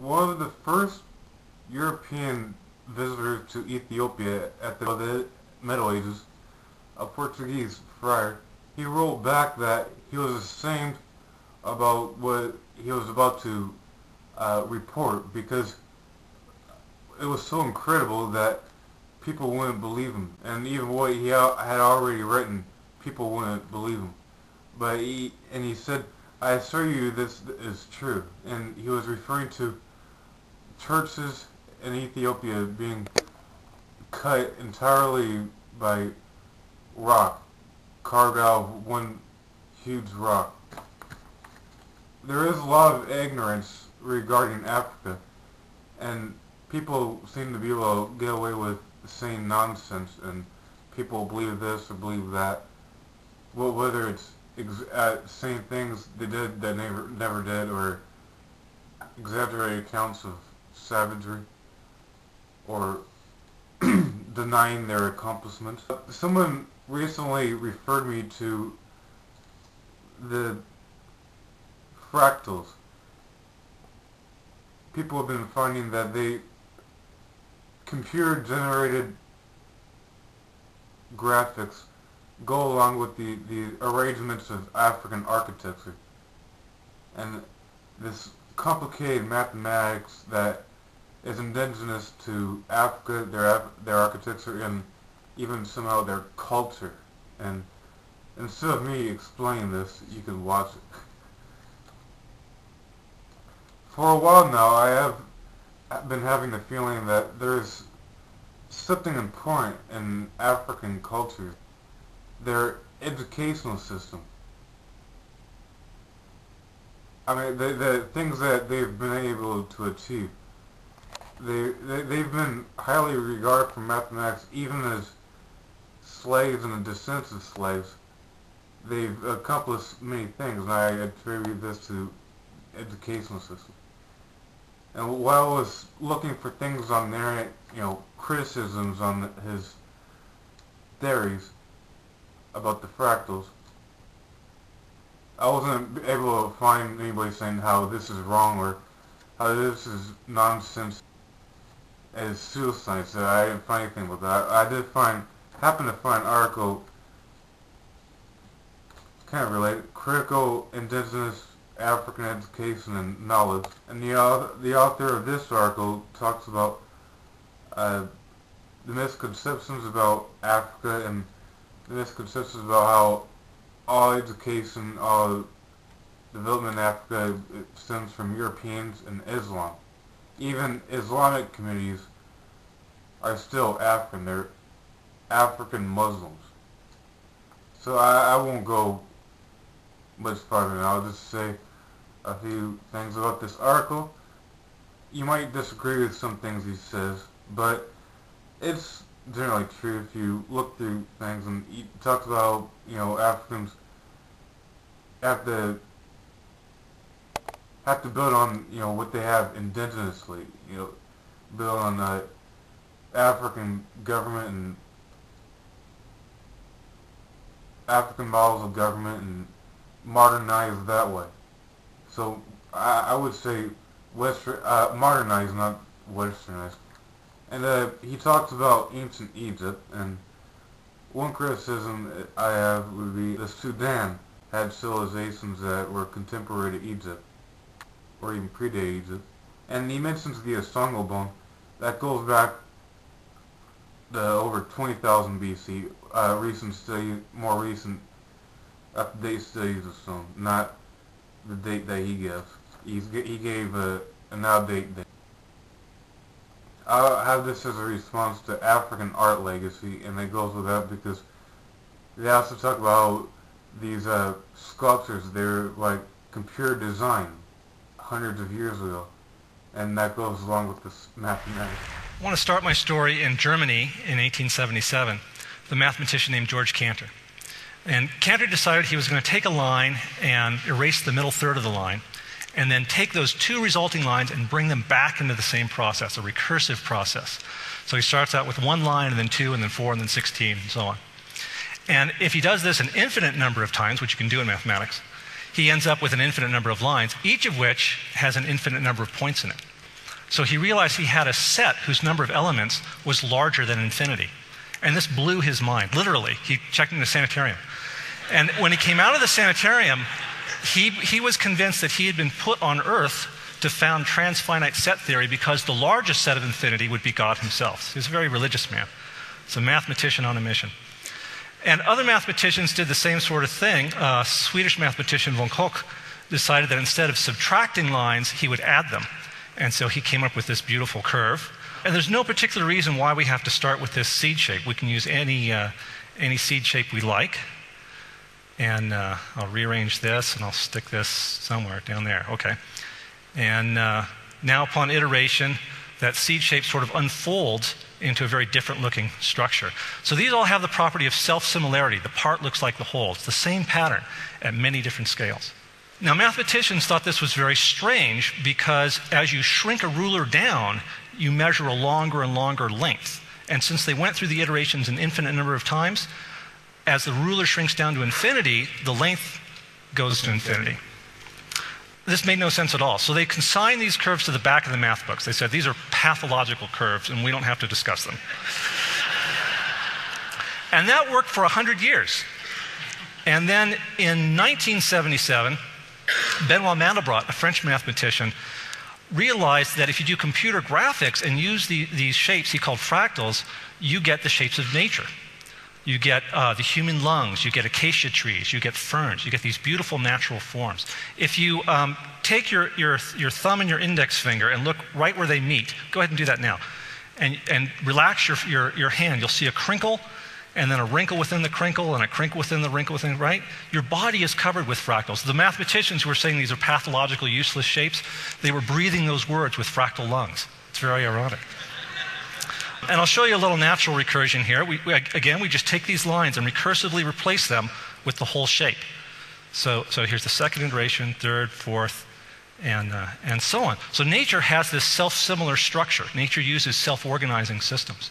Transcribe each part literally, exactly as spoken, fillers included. one of the first European visitors to Ethiopia at the Middle Ages, a Portuguese friar, he wrote back that he was ashamed about what he was about to uh, report, because it was so incredible that people wouldn't believe him, and even what he had already written, people wouldn't believe him. But he, and he said, I assure you this is true, and he was referring to churches in Ethiopia being cut entirely by rock, carved out of one huge rock. There is a lot of ignorance regarding Africa, and people seem to be able to get away with saying nonsense, and people believe this or believe that. Well, whether it's ex uh, saying things they did that never, never did, or exaggerated accounts of savagery, or denying their accomplishments. Someone recently referred me to the fractals. People have been finding that they computer generated graphics go along with the, the arrangements of African architecture, and this complicated mathematics that is indigenous to Africa, their, their architecture, and even somehow their culture. And instead of me explaining this, you can watch it. For a while now, I have I've been having the feeling that there's something important in African culture, their educational system. I mean, the, the things that they've been able to achieve. They, they, they've been highly regarded for mathematics, even as slaves and the descendants of slaves. They've accomplished many things, and I attribute this to educational system. And while I was looking for things on there, you know, criticisms on his theories about the fractals, I wasn't able to find anybody saying how this is wrong or how this is nonsense as suicide. So I didn't find anything with that. I did find, happened to find an article kind of related, Critical Indigenous African Education and Knowledge, and the author, the author of this article talks about uh, the misconceptions about Africa and the misconceptions about how all education, all development in Africa stems from Europeans and Islam. Even Islamic communities are still African, they're African Muslims. So I, I won't go much farther now, I'll just say a few things about this article. You might disagree with some things he says, but it's generally true if you look through things. And he talks about, you know, Africans have to have to build on, you know, what they have indigenously, you know, build on the African government and African models of government and modernize that way. So I, I would say Western, uh, modernize, not Westernize. And uh, he talks about ancient Egypt, and one criticism I have would be the Sudan had civilizations that were contemporary to Egypt, or even predated Egypt. And he mentions the Ashango bone that goes back to over twenty thousand B C. Uh, recent study, more recent up-to-date studies of some, not the date that he gives. He's, he gave a, an out-date date. I'll have this as a response to African art legacy, and it goes with that because they also talk about these uh, sculptures. They're like computer design hundreds of years ago, and that goes along with this mathematics. I want to start my story in Germany in eighteen seventy-seven, the mathematician named Georg Cantor. And Cantor decided he was going to take a line and erase the middle third of the line, and then take those two resulting lines and bring them back into the same process, a recursive process. So he starts out with one line, and then two, and then four, and then sixteen, and so on. And if he does this an infinite number of times, which you can do in mathematics, he ends up with an infinite number of lines, each of which has an infinite number of points in it. So he realized he had a set whose number of elements was larger than infinity. And this blew his mind, literally. He checked into the sanitarium. And when he came out of the sanitarium, he, he was convinced that he had been put on Earth to found transfinite set theory because the largest set of infinity would be God himself. He was a very religious man. He's a mathematician on a mission. And other mathematicians did the same sort of thing. Uh, Swedish mathematician Von Koch decided that instead of subtracting lines, he would add them. And so he came up with this beautiful curve. And there's no particular reason why we have to start with this seed shape. We can use any, uh, any seed shape we like. And uh, I'll rearrange this, and I'll stick this somewhere down there. Okay. And uh, now upon iteration, that seed shape sort of unfolds into a very different looking structure. So these all have the property of self-similarity. The part looks like the whole. It's the same pattern at many different scales. Now mathematicians thought this was very strange because as you shrink a ruler down, you measure a longer and longer length. And since they went through the iterations an infinite number of times, as the ruler shrinks down to infinity, the length goes to infinity. This made no sense at all. So they consigned these curves to the back of the math books. They said, these are pathological curves, and we don't have to discuss them. And that worked for one hundred years. And then in nineteen seventy-seven, Benoit Mandelbrot, a French mathematician, realized that if you do computer graphics and use the, these shapes he called fractals, you get the shapes of nature. You get uh, the human lungs, you get acacia trees, you get ferns, you get these beautiful natural forms. If you um, take your, your, your thumb and your index finger and look right where they meet, go ahead and do that now, and, and relax your, your, your hand, you'll see a crinkle, and then a wrinkle within the crinkle, and a crinkle within the wrinkle within, right? Your body is covered with fractals. The mathematicians who were saying these are pathological, useless shapes, they were breathing those words with fractal lungs. It's very ironic. And I'll show you a little natural recursion here. We, we, again, we just take these lines and recursively replace them with the whole shape. So, so here's the second iteration, third, fourth, and, uh, and so on. So nature has this self-similar structure. Nature uses self-organizing systems.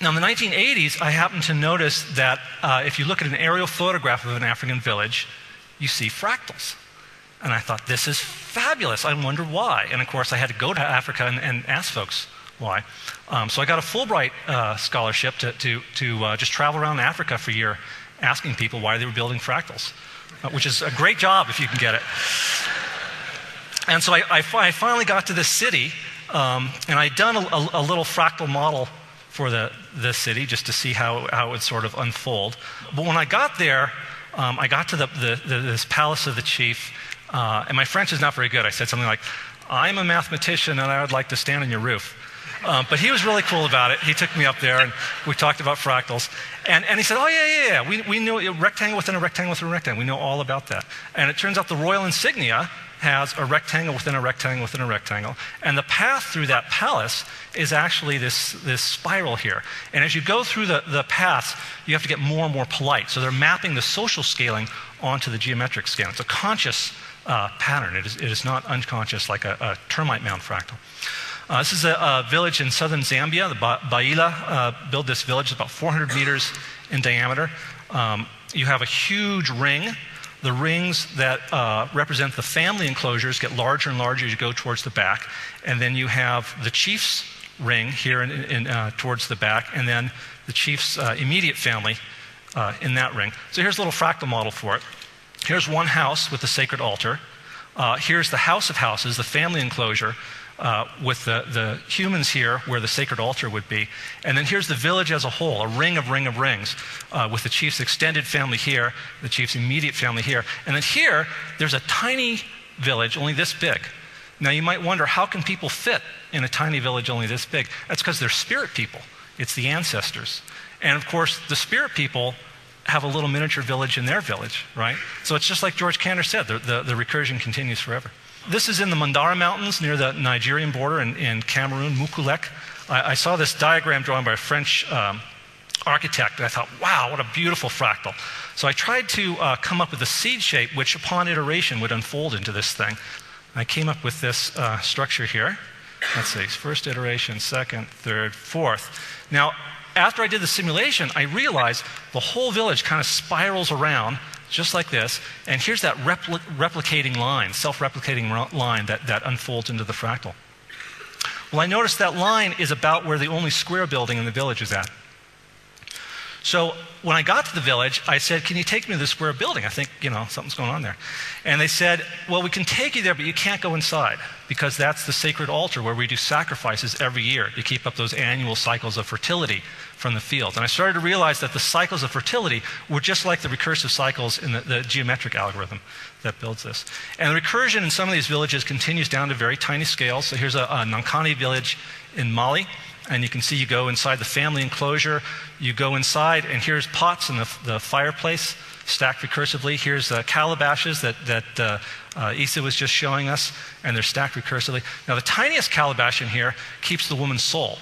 Now, in the nineteen eighties, I happened to notice that uh, if you look at an aerial photograph of an African village, you see fractals. And I thought, this is fabulous. I wonder why. And, of course, I had to go to Africa and, and ask folks why. Um, so I got a Fulbright uh, scholarship to, to, to uh, just travel around Africa for a year asking people why they were building fractals, uh, which is a great job if you can get it. And so I, I, fi I finally got to this city, um, and I'd done a, a, a little fractal model for the, the city just to see how, how it would sort of unfold. But when I got there, um, I got to the, the, the, this palace of the chief, uh, and my French is not very good. I said something like, I'm a mathematician, and I would like to stand on your roof. Um, but he was really cool about it. He took me up there, and we talked about fractals. And, and he said, oh, yeah, yeah, yeah. We, we knew a rectangle within a rectangle within a rectangle. We know all about that. And it turns out the royal insignia has a rectangle within a rectangle within a rectangle. And the path through that palace is actually this, this spiral here. And as you go through the, the paths, you have to get more and more polite. So they're mapping the social scaling onto the geometric scaling. It's a conscious uh, pattern. It is, it is not unconscious like a, a termite mound fractal. Uh, this is a, a village in southern Zambia, the ba Baila, uh, built this village. It's about four hundred meters in diameter. Um, you have a huge ring. The rings that uh, represent the family enclosures get larger and larger as you go towards the back. And then you have the chief's ring here in, in, uh, towards the back, and then the chief's uh, immediate family uh, in that ring. So here's a little fractal model for it. Here's one house with the sacred altar. Uh, here's the house of houses, the family enclosure, Uh, with the, the humans here where the sacred altar would be. And then here's the village as a whole, a ring of ring of rings, uh, with the chief's extended family here, the chief's immediate family here. And then here, there's a tiny village only this big. Now you might wonder, how can people fit in a tiny village only this big? That's because they're spirit people. It's the ancestors. And of course, the spirit people have a little miniature village in their village, right? So it's just like Georg Cantor said, the, the, the recursion continues forever. This is in the Mandara Mountains near the Nigerian border in, in Cameroon, Mukulek. I, I saw this diagram drawn by a French um, architect, and I thought, wow, what a beautiful fractal. So I tried to uh, come up with a seed shape, which upon iteration would unfold into this thing. I came up with this uh, structure here. Let's see, first iteration, second, third, fourth. Now, after I did the simulation, I realized the whole village kind of spirals around just like this, and here's that repli- replicating line, self-replicating line that, that unfolds into the fractal. Well, I noticed that line is about where the only square building in the village is at. So when I got to the village, I said, can you take me to the square building? I think, you know, something's going on there. And they said, well, we can take you there, but you can't go inside because that's the sacred altar where we do sacrifices every year to keep up those annual cycles of fertility from the field. And I started to realize that the cycles of fertility were just like the recursive cycles in the, the geometric algorithm that builds this. And the recursion in some of these villages continues down to very tiny scales. So here's a, a Nankani village in Mali. And you can see you go inside the family enclosure, you go inside, and here's pots in the, the fireplace stacked recursively. Here's uh, calabashes that, that uh, uh, Issa was just showing us, and they're stacked recursively. Now the tiniest calabash in here keeps the woman's soul.